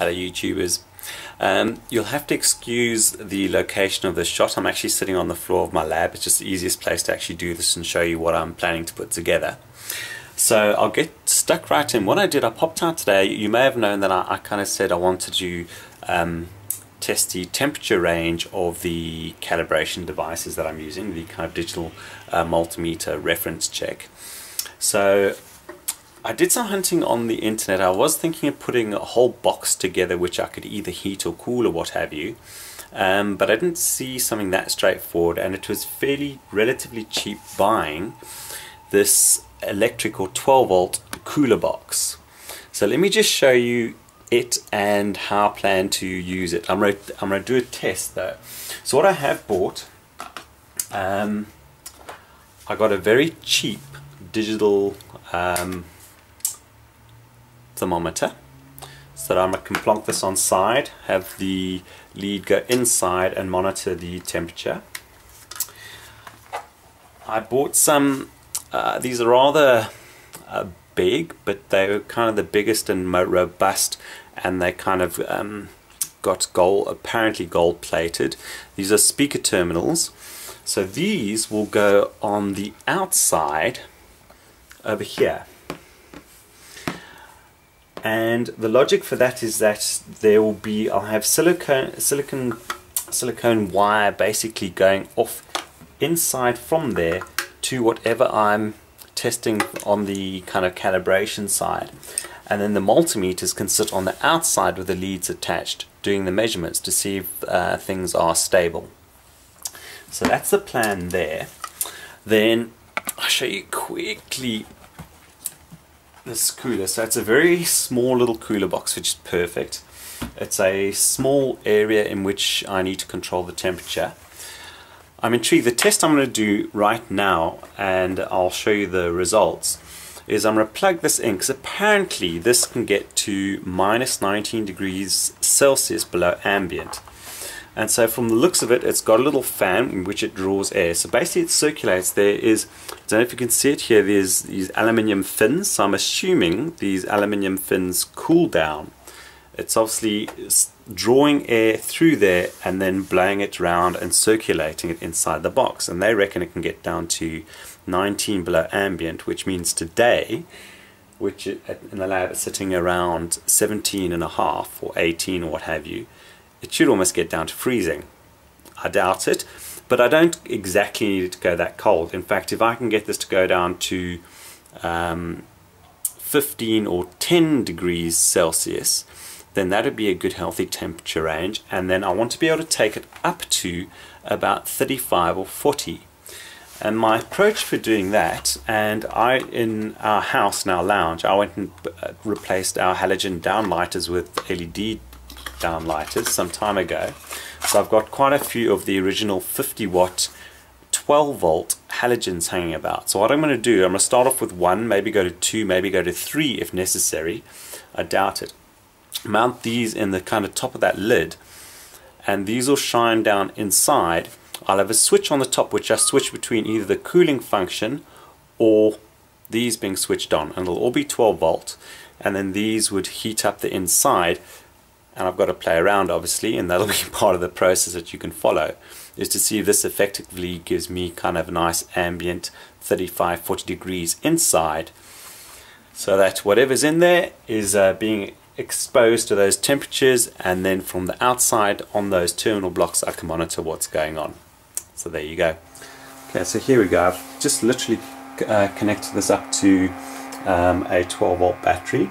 other YouTubers. You'll have to excuse the location of this shot. I'm actually sitting on the floor of my lab. It's just the easiest place to actually do this and show you what I'm planning to put together. So I'll get stuck right in. What I did, I popped out today. You may have known that I kind of said I wanted to test the temperature range of the calibration devices that I'm using, the kind of digital multimeter reference check. So I did some hunting on the internet. I was thinking of putting a whole box together which I could either heat or cool or what have you, but I didn't see something that straightforward, and it was relatively cheap buying this electric or 12 volt cooler box. So let me just show you it and how I plan to use it. I'm going to do a test though. So what I have bought, I got a very cheap digital thermometer, so that I can plonk this on side, have the lead go inside and monitor the temperature. I bought some, these are rather big, but they were kind of the biggest and most robust, and they kind of got gold, apparently gold plated. These are speaker terminals, so these will go on the outside over here. And the logic for that is that there will be, I'll have silicone wire basically going off inside from there to whatever I'm testing on the kind of calibration side. And then the multimeters can sit on the outside with the leads attached, doing the measurements to see if things are stable. So that's the plan there. Then I'll show you quickly this cooler. So it's a very small little cooler box, which is perfect. It's a small area in which I need to control the temperature. I'm intrigued. The test I'm going to do right now, and I'll show you the results, is I'm going to plug this in, because apparently this can get to minus 19 degrees Celsius below ambient. And so from the looks of it, it's got a little fan in which it draws air. So basically it circulates. There is, I don't know if you can see it here, there's these aluminium fins. So I'm assuming these aluminium fins cool down. It's obviously drawing air through there and then blowing it round and circulating it inside the box. And they reckon it can get down to 19 below ambient, which means today, which in the lab it's sitting around 17.5 or 18 or what have you, it should almost get down to freezing. I doubt it, but I don't exactly need it to go that cold. In fact, if I can get this to go down to 15 or 10 degrees Celsius, then that would be a good healthy temperature range, and then I want to be able to take it up to about 35 or 40. And my approach for doing that, and in our house, in our lounge, I went and replaced our halogen downlighters with LED downlighters some time ago. So I've got quite a few of the original 50 watt 12 volt halogens hanging about. So what I'm going to do, I'm going to start off with one, maybe go to two, maybe go to three if necessary. I doubt it. Mount these in the kind of top of that lid, and these will shine down inside. I'll have a switch on the top which I switch between either the cooling function or these being switched on, and it'll all be 12 volt, and then these would heat up the inside. And I've got to play around, obviously, and that'll be part of the process that you can follow, is to see if this effectively gives me kind of a nice ambient 35, 40 degrees inside, so that whatever's in there is being exposed to those temperatures, and then from the outside on those terminal blocks I can monitor what's going on. So there you go. Okay, so here we go. I've just literally connected this up to a 12 volt battery.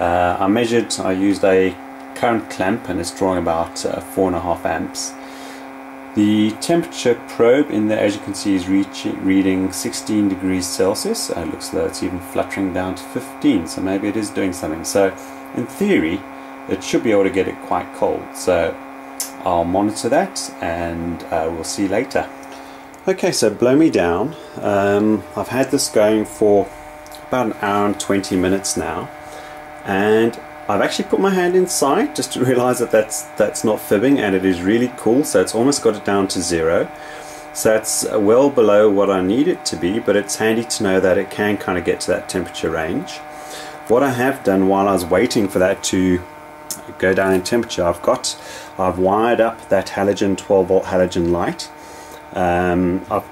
I used a current clamp, and it's drawing about 4.5 amps. The temperature probe in there, as you can see, is reading 16 degrees Celsius. It looks low, it's even fluttering down to 15, so maybe it is doing something. So in theory it should be able to get it quite cold, so I'll monitor that, and we'll see later. Okay, so blow me down. I've had this going for about an hour and 20 minutes now, and I've actually put my hand inside just to realize that that's not fibbing, and it is really cool. So it's almost got it down to zero, so it's well below what I need it to be, but it's handy to know that it can kind of get to that temperature range. What I have done while I was waiting for that to go down in temperature. I've wired up that halogen 12 volt halogen light. I've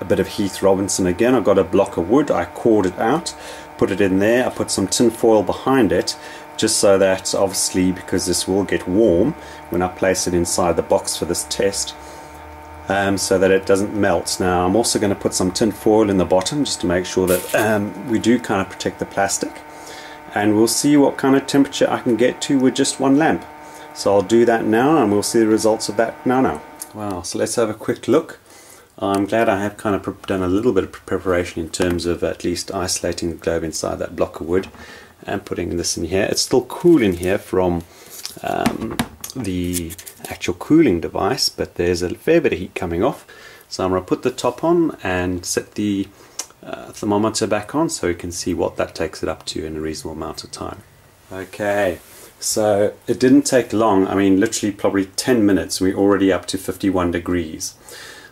a bit of Heath Robinson again. I've got a block of wood. I cored it out, put it in there. I put some tin foil behind it, just so that, obviously, because this will get warm when I place it inside the box for this test, so that it doesn't melt. Now I'm also going to put some tin foil in the bottom just to make sure that we do kind of protect the plastic, and we'll see what kind of temperature I can get to with just one lamp. So I'll do that now and we'll see the results of that now. Wow, so let's have a quick look. I'm glad I have kind of done a little bit of preparation in terms of at least isolating the globe inside that block of wood and putting this in here. It's still cool in here from the actual cooling device, but there's a fair bit of heat coming off. So I'm going to put the top on and set the thermometer back on so we can see what that takes it up to in a reasonable amount of time. Okay, so it didn't take long. I mean, literally probably 10 minutes. We're already up to 51 degrees.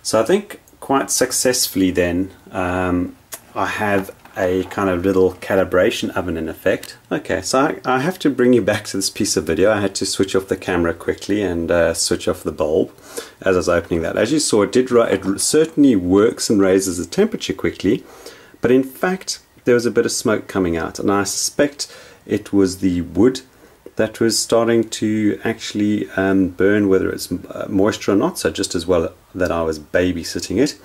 So I think quite successfully then, I have a kind of little calibration oven in effect. Okay, so I have to bring you back to this piece of video. I had to switch off the camera quickly and switch off the bulb as I was opening that. As you saw, it certainly works and raises the temperature quickly, but in fact there was a bit of smoke coming out, and I suspect it was the wood that was starting to actually burn, whether it's moisture or not. So just as well that I was babysitting it.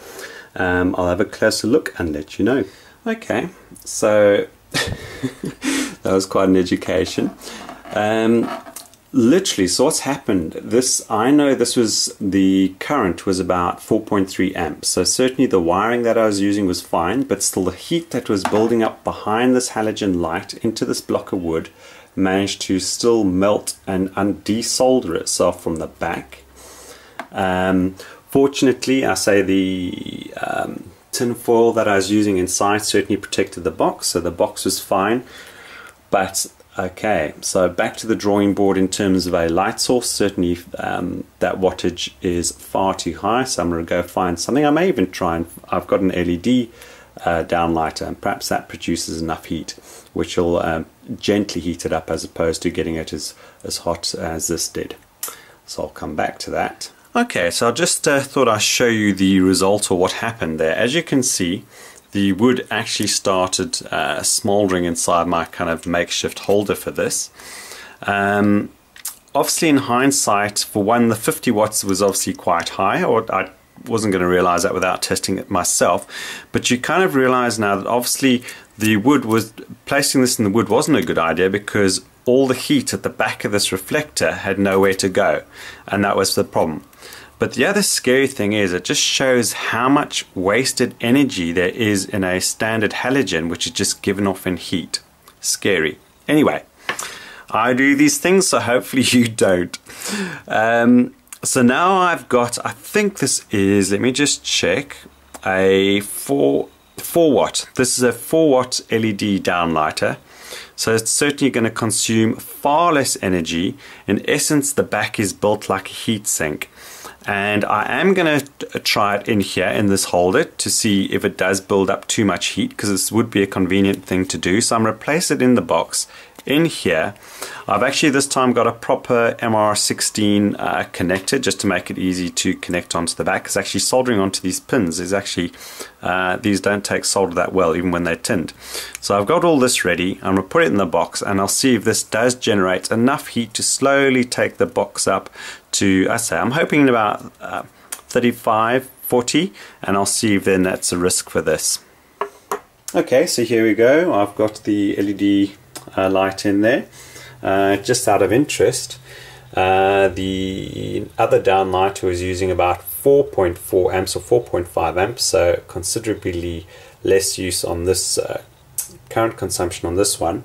I'll have a closer look and let you know. Okay, so that was quite an education. Literally, so what's happened, I know this was, the current was about 4.3 amps, so certainly the wiring that I was using was fine, but still the heat that was building up behind this halogen light into this block of wood managed to still melt and desolder itself from the back. Fortunately, I say the tin foil that I was using inside certainly protected the box, so the box was fine. But okay, so back to the drawing board in terms of a light source. Certainly that wattage is far too high, so I'm going to go find something. I may even try, and I've got an LED downlighter, and perhaps that produces enough heat which will gently heat it up, as opposed to getting it as hot as this did. So I'll come back to that. Okay, so I just thought I'd show you the result, or what happened there. As you can see, the wood actually started smouldering inside my kind of makeshift holder for this. Obviously, in hindsight, for one, the 50 watts was obviously quite high, or I wasn't going to realize that without testing it myself. But you kind of realize now that obviously the wood was, placing this in the wood wasn't a good idea, because all the heat at the back of this reflector had nowhere to go, and that was the problem. But the other scary thing is, it just shows how much wasted energy there is in a standard halogen, which is just given off in heat. Scary. Anyway, I do these things, so hopefully you don't. So now I've got, I think this is, let me just check, a 4 watt. This is a 4 watt LED downlighter. So it's certainly going to consume far less energy. In essence, the back is built like a heat sink. And I am going to try it in here in this holder to see if it does build up too much heat, because this would be a convenient thing to do. So I'm going to place it in the box in here. I've actually this time got a proper MR16 connector, just to make it easy to connect onto the back, because actually soldering onto these pins is actually, these don't take solder that well, even when they're tinned. So I've got all this ready. I'm going to put it in the box and I'll see if this does generate enough heat to slowly take the box up to, I say, I'm hoping about 35, 40, and I'll see if then that's a risk for this. Okay, so here we go. I've got the LED light in there. Just out of interest, the other downlight was using about 4.4 amps or 4.5 amps, so considerably less use on this, current consumption on this one.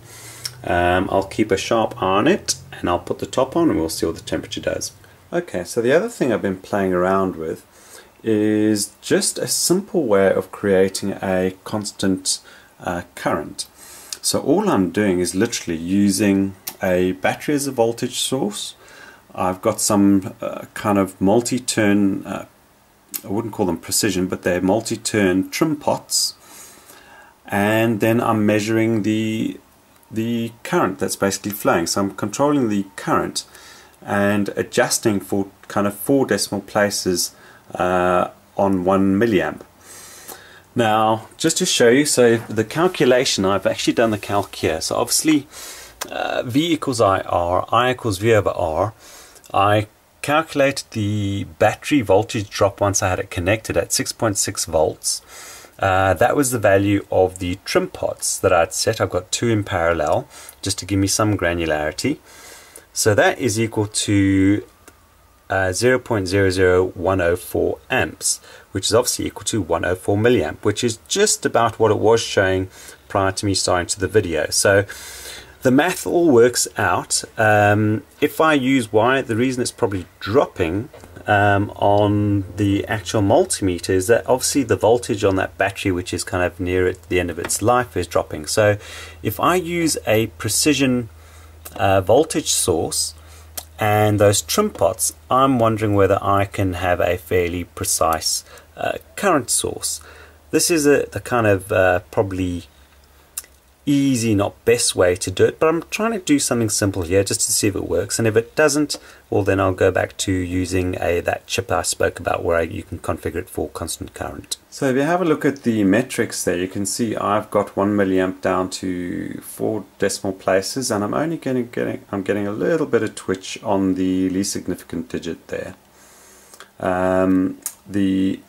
I'll keep a sharp eye on it, and I'll put the top on and we'll see what the temperature does. Okay, so the other thing I've been playing around with is just a simple way of creating a constant current. So all I'm doing is literally using a battery as a voltage source. I've got some kind of multi-turn, I wouldn't call them precision, but they're multi-turn trim pots. And then I'm measuring the the current that's basically flowing. So I'm controlling the current and adjusting for kind of 4 decimal places on 1 milliamp. Now, just to show you, so the calculation, I've actually done the calc here. So obviously V equals IR, I equals V over R. I calculated the battery voltage drop once I had it connected at 6.6 volts. That was the value of the trim pots that I'd set. I've got 2 in parallel just to give me some granularity. So that is equal to 0.00104 amps, which is obviously equal to 104 milliamp, which is just about what it was showing prior to me starting to the video. So the math all works out. If I use Y, the reason it's probably dropping on the actual multimeter is that obviously the voltage on that battery, which is kind of near at the end of its life, is dropping. So if I use a precision voltage source and those trim pots, I'm wondering whether I can have a fairly precise current source. This is the kind of probably easy, not best way to do it, but I'm trying to do something simple here just to see if it works, and if it doesn't, well then I'll go back to using that chip I spoke about where you can configure it for constant current. So if you have a look at the metrics there, you can see I've got 1 milliamp down to 4 decimal places, and I'm only getting a little bit of twitch on the least significant digit there. The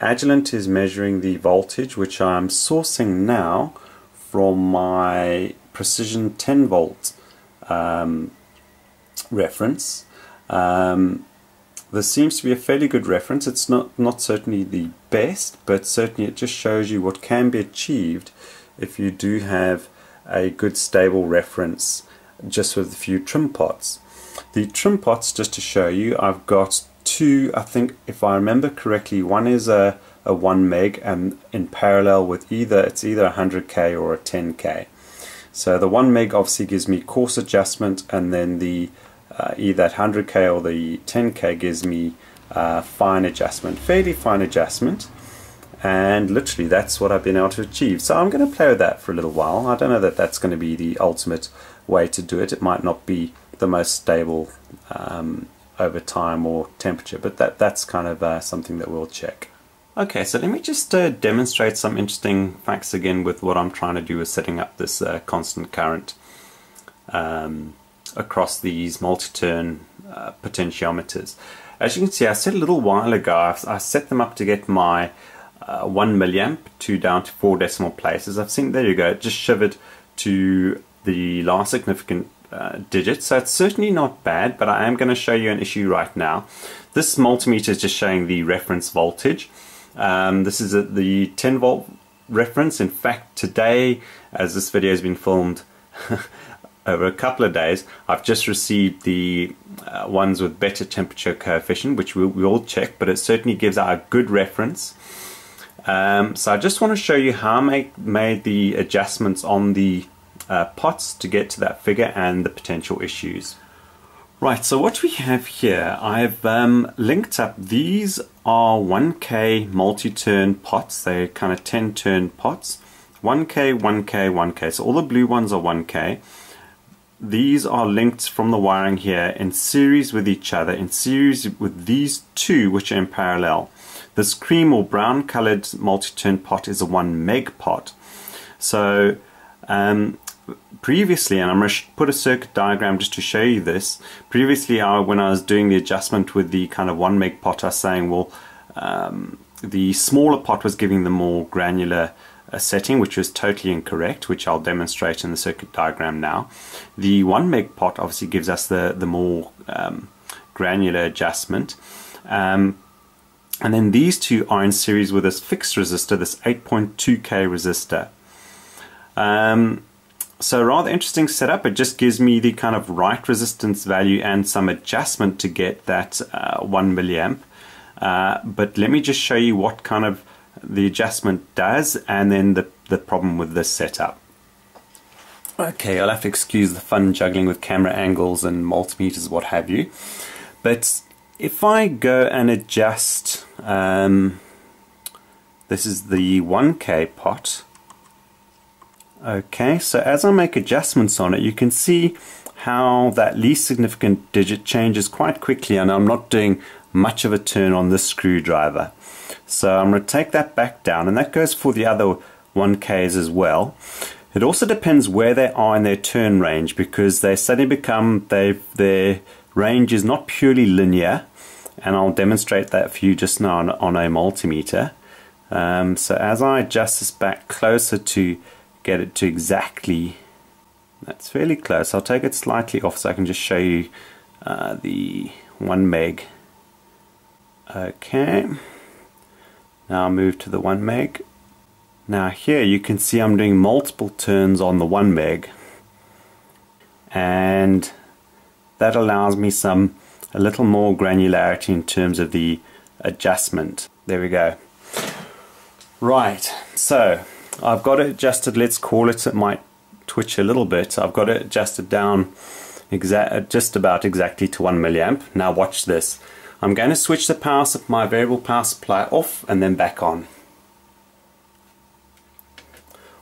Agilent is measuring the voltage, which I'm sourcing now from my precision 10 volt reference. This seems to be a fairly good reference. It's not certainly the best, but certainly it just shows you what can be achieved if you do have a good stable reference just with a few trim pots. The trim pots, just to show you, I've got 2, I think, if I remember correctly. One is a 1 meg, and in parallel with either a 100k or a 10k. So the 1 meg obviously gives me course adjustment, and then the either 100k or the 10k gives me fine adjustment, fairly fine adjustment, and literally that's what I've been able to achieve. So I'm going to play with that for a little while. I don't know that that's going to be the ultimate way to do it. It might not be the most stable over time or temperature, but that's kind of something that we'll check. Okay, so let me just demonstrate some interesting facts again with what I'm trying to do with setting up this constant current across these multi-turn potentiometers. As you can see, I said a little while ago, I set them up to get my 1 milliamp down to 4 decimal places. I've seen, there you go, it just shivered to the last significant digit, so it's certainly not bad, but I am going to show you an issue right now. This multimeter is just showing the reference voltage. This is the 10 volt reference. In fact, today, as this video has been filmed over a couple of days, I've just received the ones with better temperature coefficient, which we'll check, but it certainly gives out a good reference. So I just want to show you how I made the adjustments on the pots to get to that figure and the potential issues. Right, so what we have here, I've linked up, these are 1K multi-turn pots. They're kind of 10-turn pots. 1K, 1K, 1K. So all the blue ones are 1K. These are linked from the wiring here in series with each other, in series with these 2 which are in parallel. This cream or brown coloured multi-turn pot is a 1 meg pot. So previously, and I'm going to put a circuit diagram just to show you this, previously when I was doing the adjustment with the kind of 1 meg pot, I was saying, well, the smaller pot was giving the more granular setting, which was totally incorrect, which I'll demonstrate in the circuit diagram now. The 1 meg pot obviously gives us the more granular adjustment. And then these 2 are in series with this fixed resistor, this 8.2K resistor. So rather interesting setup. It just gives me the kind of right resistance value and some adjustment to get that 1 milliamp. But let me just show you what kind of the adjustment does, and then the problem with this setup. Okay, I'll have to excuse the fun juggling with camera angles and multimeters, what have you. But if I go and adjust, this is the 1K pot. Okay, so as I make adjustments on it, you can see how that least significant digit changes quite quickly, and I'm not doing much of a turn on this screwdriver. So I'm going to take that back down, and that goes for the other 1Ks as well. It also depends where they are in their turn range, because they suddenly become, their range is not purely linear, and I'll demonstrate that for you just now on a multimeter. So as I adjust this back closer to get it to exactly, that's fairly close, I'll take it slightly off so I can just show you the 1 meg. Okay, now I'll move to the 1 meg. Now here you can see I'm doing multiple turns on the 1 meg, and that allows me a little more granularity in terms of the adjustment. There we go. Right, so I've got it adjusted, let's call it might twitch a little bit. I've got it adjusted down just about exactly to 1 milliamp. Now watch this. I'm going to switch the power, my variable power supply off and then back on,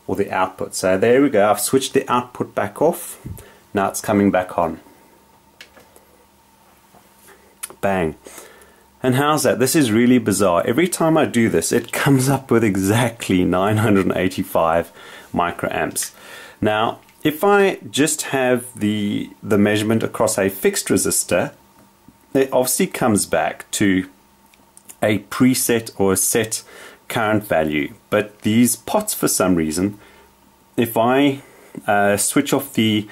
or the output. So there we go, I've switched the output back off, now it's coming back on. Bang. And how's that? This is really bizarre. Every time I do this, it comes up with exactly 985 microamps. Now, if I just have the measurement across a fixed resistor, it obviously comes back to a preset or a set current value. But these pots, for some reason, if I switch off the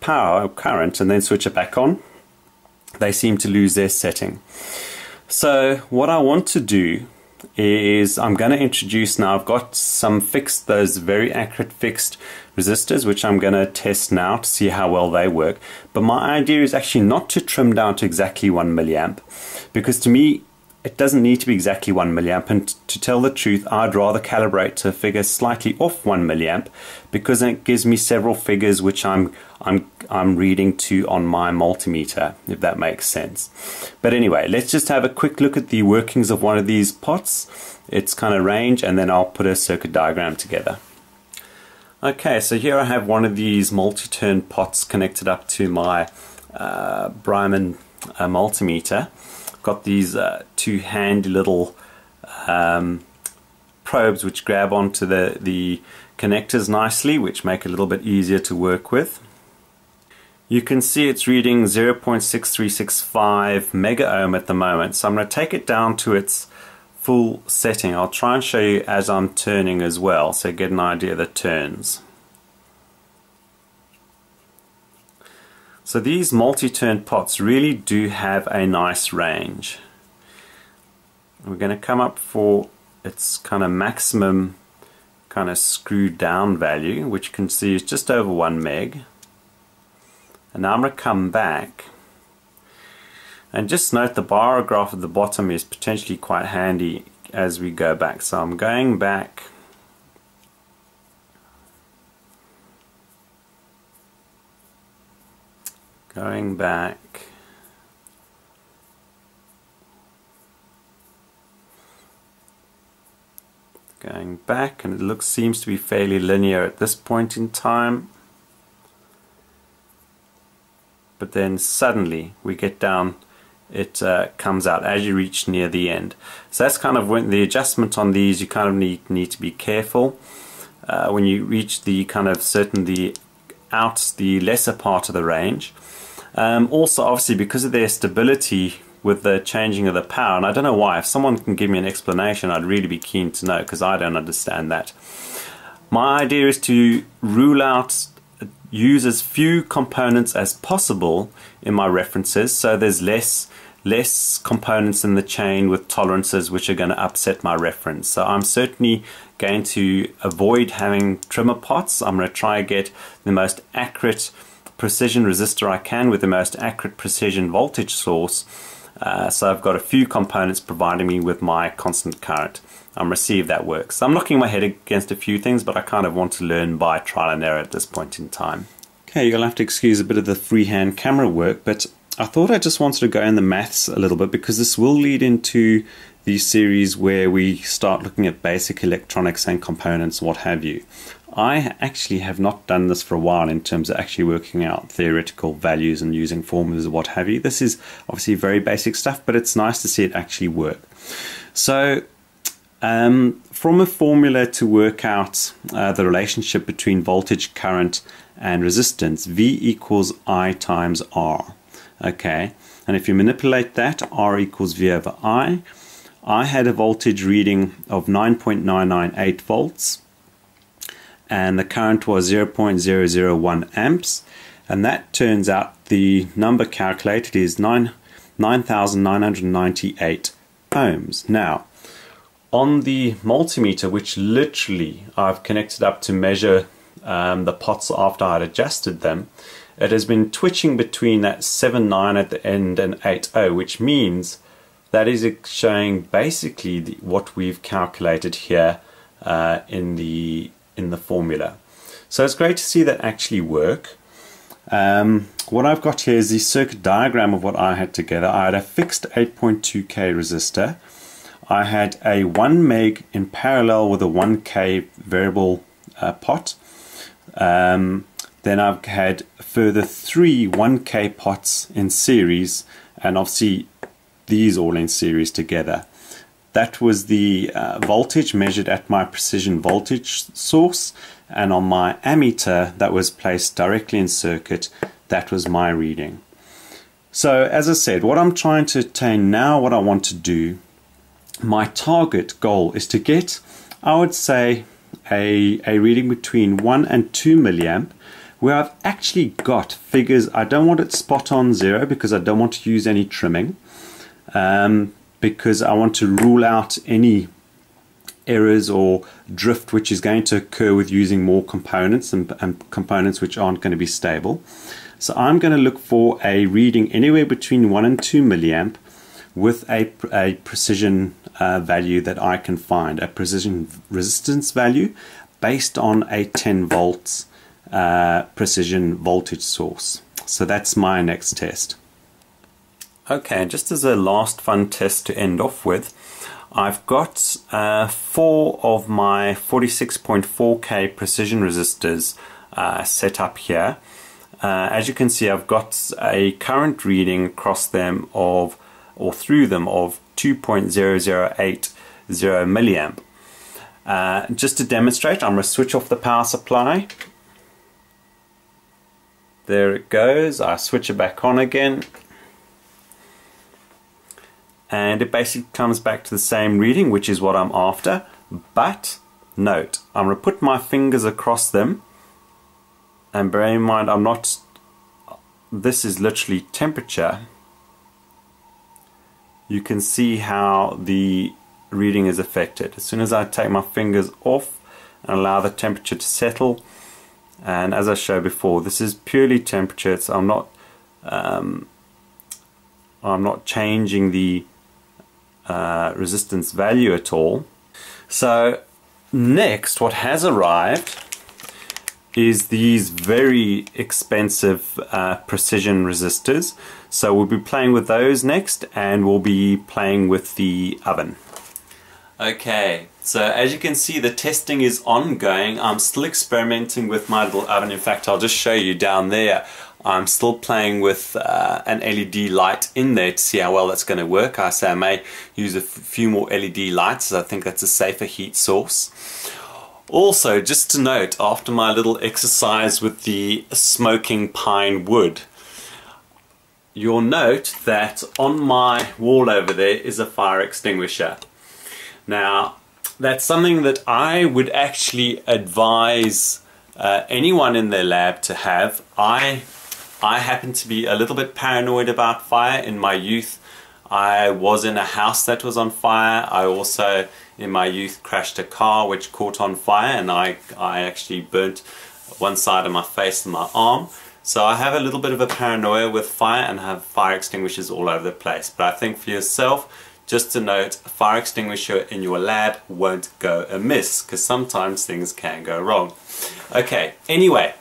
power current and then switch it back on, they seem to lose their setting. So what I want to do is I'm going to introduce, now I've got some fixed, those very accurate fixed resistors, which I'm going to test now to see how well they work. But my idea is actually not to trim down to exactly 1 milliamp, because to me it doesn't need to be exactly 1 milliamp, and to tell the truth, I'd rather calibrate to a figure slightly off 1 milliamp, because it gives me several figures which I'm reading to on my multimeter, if that makes sense. But anyway, let's just have a quick look at the workings of one of these pots, its kind of range, and then I'll put a circuit diagram together. Okay, so here I have one of these multi-turn pots connected up to my Brymen multimeter. Got these two handy little probes which grab onto the connectors nicely, which make it a little bit easier to work with. You can see it's reading 0.6365 megaohm at the moment, so I'm going to take it down to its full setting. I'll try and show you as I'm turning as well, so get an idea of the turns. So these multi-turn pots really do have a nice range. We're going to come up for its kind of maximum kind of screw down value, which you can see is just over 1 meg. And now I'm going to come back, and just note the bar graph at the bottom is potentially quite handy as we go back. So I'm going back. Going back, going back, and it seems to be fairly linear at this point in time. But then suddenly we get down, it comes out as you reach near the end. So that's kind of when the adjustment on these, you kind of need to be careful when you reach the kind of the lesser part of the range. Also, obviously, because of their stability with the changing of the power, and I don't know why, if someone can give me an explanation, I'd really be keen to know, because I don't understand that. My idea is to rule out, use as few components as possible in my references, so there's less components in the chain with tolerances which are going to upset my reference. So I'm certainly going to avoid having trimmer pots. I'm going to try and get the most accurate precision resistor I can with the most accurate precision voltage source. So I've got a few components providing me with my constant current. I'm going to see if that works. So I'm knocking my head against a few things, but I kind of want to learn by trial and error at this point in time. Okay, you'll have to excuse a bit of the freehand camera work, but I thought I just wanted to go in the maths a little bit, because this will lead into the series where we start looking at basic electronics and components, what have you. I actually have not done this for a while in terms of actually working out theoretical values and using formulas or what have you. This is obviously very basic stuff, but it's nice to see it actually work. So from a formula to work out the relationship between voltage, current and resistance, V equals I times R. Okay, and if you manipulate that, R equals V over I had a voltage reading of 9.998 volts. And the current was 0.001 amps, and that turns out the number calculated is 9,998 ohms. Now, on the multimeter, which literally I've connected up to measure the pots after I'd adjusted them, it has been twitching between that 7.9 at the end and 8.0, which means that is showing basically what we've calculated here in the formula. So it's great to see that actually work. What I've got here is the circuit diagram of what I had together. I had a fixed 8.2k resistor. I had a 1 meg in parallel with a 1k variable pot. Then I've had further 3 1k pots in series, and obviously these all in series together. That was the voltage measured at my precision voltage source, and on my ammeter that was placed directly in circuit, that was my reading. So as I said, what I'm trying to attain now, what I want to do, my target goal is to get, I would say, a reading between 1 and 2 milliamp, where I've actually got figures. I don't want it spot on zero because I don't want to use any trimming. Because I want to rule out any errors or drift which is going to occur with using more components and components which aren't going to be stable. So I'm going to look for a reading anywhere between 1 and 2 milliamp with a precision value that I can find, a precision resistance value based on a 10 volts precision voltage source. So that's my next test. Okay, just as a last fun test to end off with, I've got 4 of my 46.4k precision resistors set up here. As you can see, I've got a current reading across them of, or through them, of 2.0080 milliamp. Just to demonstrate, I'm going to switch off the power supply. There it goes. I switch it back on again. And it basically comes back to the same reading, which is what I'm after. But note, I'm going to put my fingers across them, and bear in mind I'm not, this is literally temperature. You can see how the reading is affected. As soon as I take my fingers off and allow the temperature to settle, and as I showed before, this is purely temperature, so I'm not changing the resistance value at all. So next, what has arrived is these very expensive precision resistors. So we'll be playing with those next, and we'll be playing with the oven. Okay, so as you can see, the testing is ongoing. I'm still experimenting with my little oven. In fact, I'll just show you down there. I'm still playing with an LED light in there to see how well that's going to work. I say I may use a few more LED lights, as I think that's a safer heat source. Also, just to note, after my little exercise with the smoking pine wood, you'll note that on my wall over there is a fire extinguisher. Now, that's something that I would actually advise anyone in their lab to have. I happen to be a little bit paranoid about fire. In my youth, I was in a house that was on fire. I also, in my youth, crashed a car which caught on fire, and I actually burnt one side of my face and my arm. So I have a little bit of a paranoia with fire, and have fire extinguishers all over the place. But I think for yourself, just to note, a fire extinguisher in your lab won't go amiss, because sometimes things can go wrong. Okay, anyway,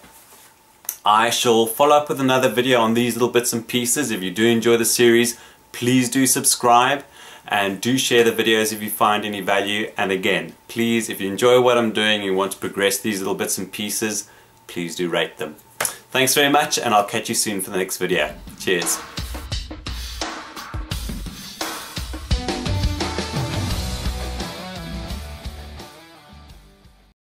I shall follow up with another video on these little bits and pieces. If you do enjoy the series, please do subscribe, and do share the videos if you find any value. And again, please, if you enjoy what I'm doing and you want to progress these little bits and pieces, please do rate them. Thanks very much, and I'll catch you soon for the next video. Cheers.